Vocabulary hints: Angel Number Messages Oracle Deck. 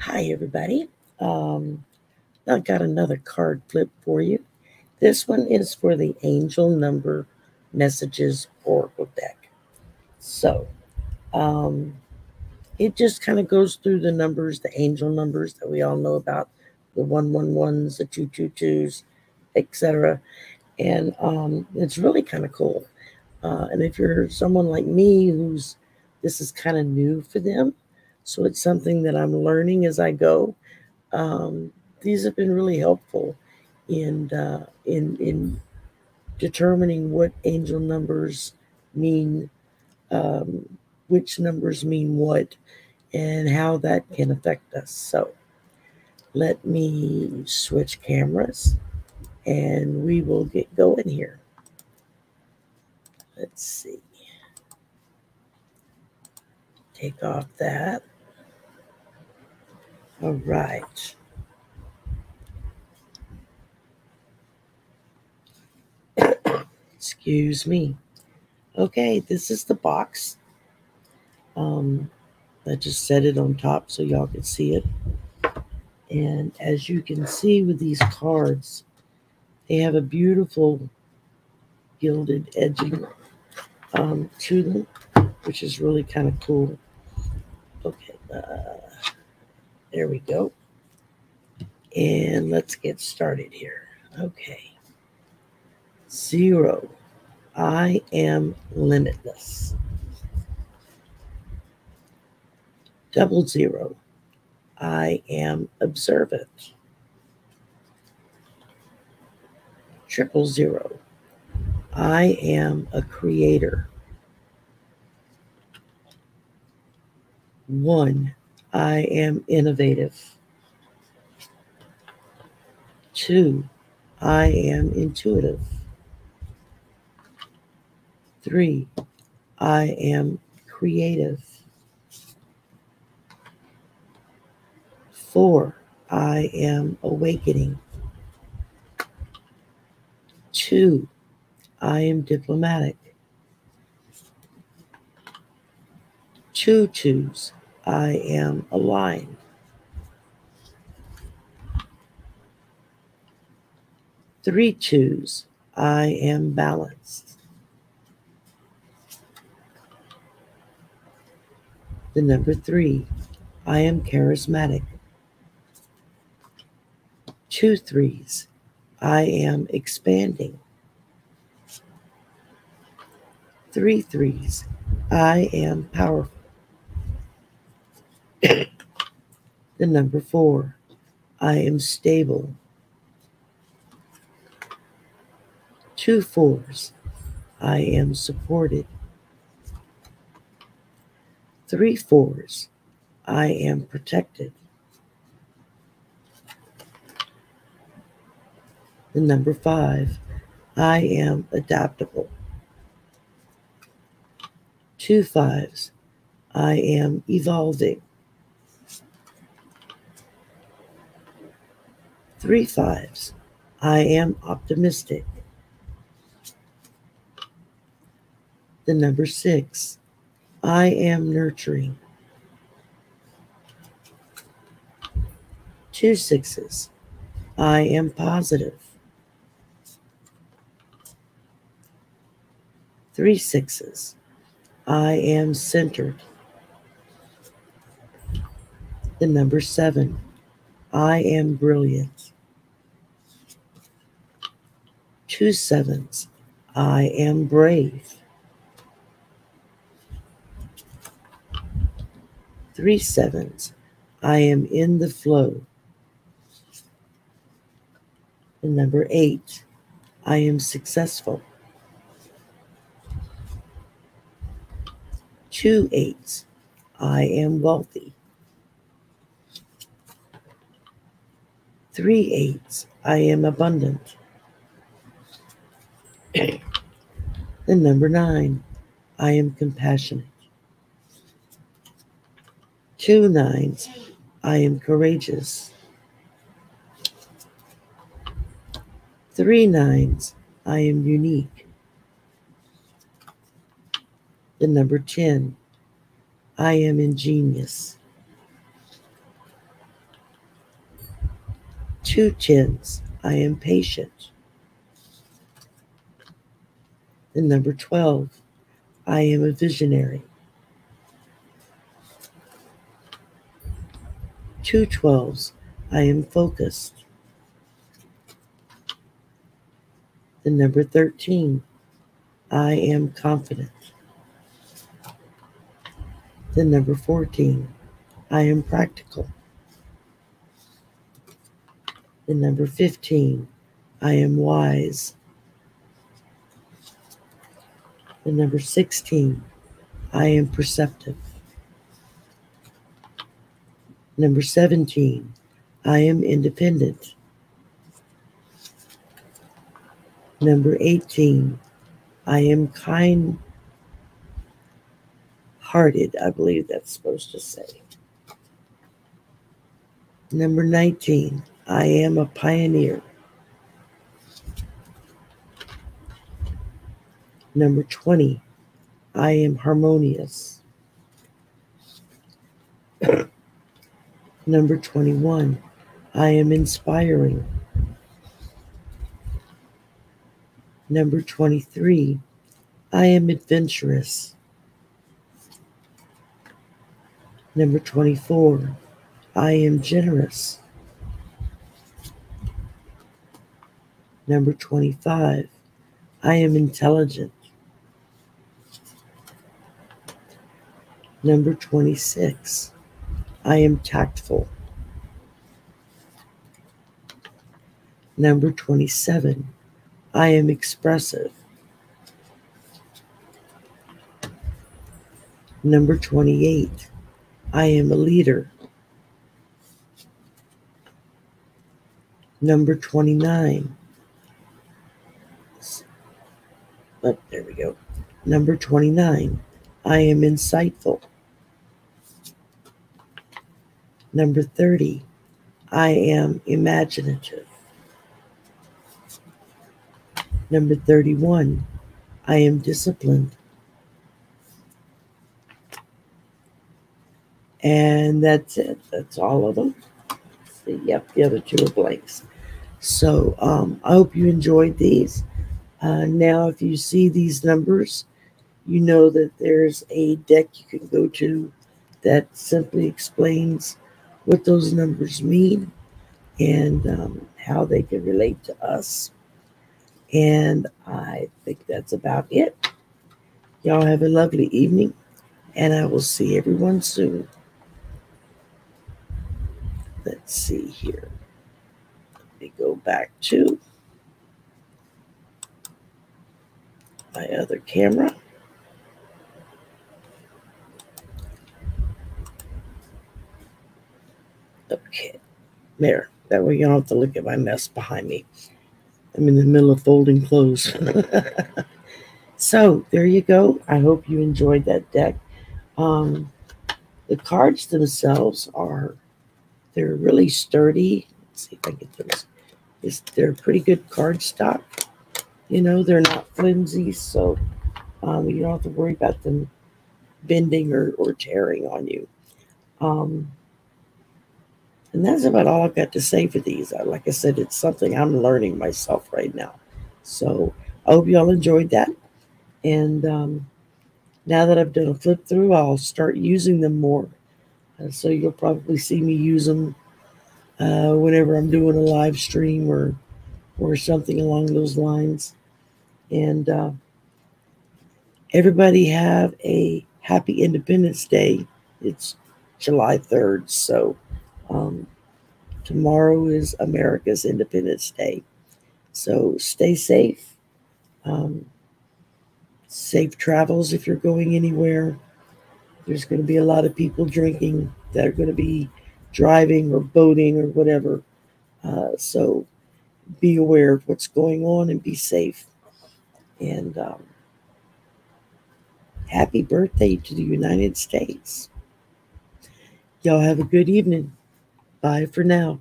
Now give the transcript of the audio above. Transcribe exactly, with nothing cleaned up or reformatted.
Hi, everybody. Um, I've got another card flip for you. This one is for the Angel Number Messages Oracle Deck. So um, it just kind of goes through the numbers, the angel numbers that we all know about, the one one ones, the two two twos, et cetera. And um, it's really kind of cool. Uh, and if you're someone like me who's, this is kind of new for them, so it's something that I'm learning as I go. Um, these have been really helpful in, uh, in, in determining what angel numbers mean, um, which numbers mean what, and how that can affect us. So let me switch cameras and we will get going here. Let's see. Take off that. All right. Excuse me. Okay, this is the box. Um, I just set it on top so y'all can see it. And as you can see with these cards, they have a beautiful gilded edging um, to them, which is really kind of cool. Okay. Uh, There we go. And let's get started here. Okay. Zero. I am limitless. Double zero. I am observant. Triple zero. I am a creator. One. I am innovative. Two, I am intuitive. Three, I am creative. Four, I am awakening. Two, I am diplomatic. Two twos. I am aligned. Three twos. I am balanced. The number three. I am charismatic. Two threes. I am expanding. Three threes. I am powerful. The number four, I am stable. Two fours, I am supported. Three fours, I am protected. The number five, I am adaptable. Two fives, I am evolving. Three fives, I am optimistic. The number six, I am nurturing. Two sixes, I am positive. Three sixes, I am centered. The number seven, I am brilliant. Two sevens, I am brave. Three sevens, I am in the flow. And number eight, I am successful. Two eights, I am wealthy. Three eights, I am abundant. The number nine, I am compassionate. Two nines, I am courageous. Three nines, I am unique. The number ten, I am ingenious. two chins. I am patient. And number twelve, I am a visionary. Two twelves, I am focused. And number thirteen, I am confident. Then number fourteen, I am practical. Then number fifteen, I am wise. Then number sixteen, I am perceptive. Number seventeen, I am independent. Number eighteen, I am kind-hearted, I believe that's supposed to say. Number nineteen, I am a pioneer. Number twenty, I am harmonious. Number twenty-one, I am inspiring. Number twenty-three, I am adventurous. Number twenty-four, I am generous. Number twenty-five, I am intelligent. Number twenty-six, I am tactful. Number twenty-seven, I am expressive. Number twenty-eight, I am a leader. Number twenty-nine, oh, there we go. Number twenty-nine, I am insightful. Number thirty, I am imaginative. Number thirty-one, I am disciplined. And that's it. That's all of them. See, yep, the other two are blanks. So um, I hope you enjoyed these. Uh, now, if you see these numbers, you know that there's a deck you can go to that simply explains what those numbers mean and um, how they can relate to us. And I think that's about it. Y'all have a lovely evening, and I will see everyone soon. Let's see here. Let me go back to my other camera. Okay, there. That way you don't have to look at my mess behind me. I'm in the middle of folding clothes. So there you go. I hope you enjoyed that deck. Um, the cards themselves are, they're really sturdy. Let's see if I get those. It's, they're pretty good cardstock. You know, they're not flimsy, so um, you don't have to worry about them bending or, or tearing on you. Um, And that's about all I've got to say for these. Like I said, it's something I'm learning myself right now. So I hope you all enjoyed that. And um, now that I've done a flip through, I'll start using them more. Uh, so you'll probably see me use them uh, whenever I'm doing a live stream or, or something along those lines. And uh, everybody have a happy Independence Day. It's July third, so... Um, tomorrow is America's Independence Day. So stay safe. Um, safe travels if you're going anywhere. There's going to be a lot of people drinking that are going to be driving or boating or whatever. Uh, so be aware of what's going on and be safe. And um, happy birthday to the United States. Y'all have a good evening. Bye for now.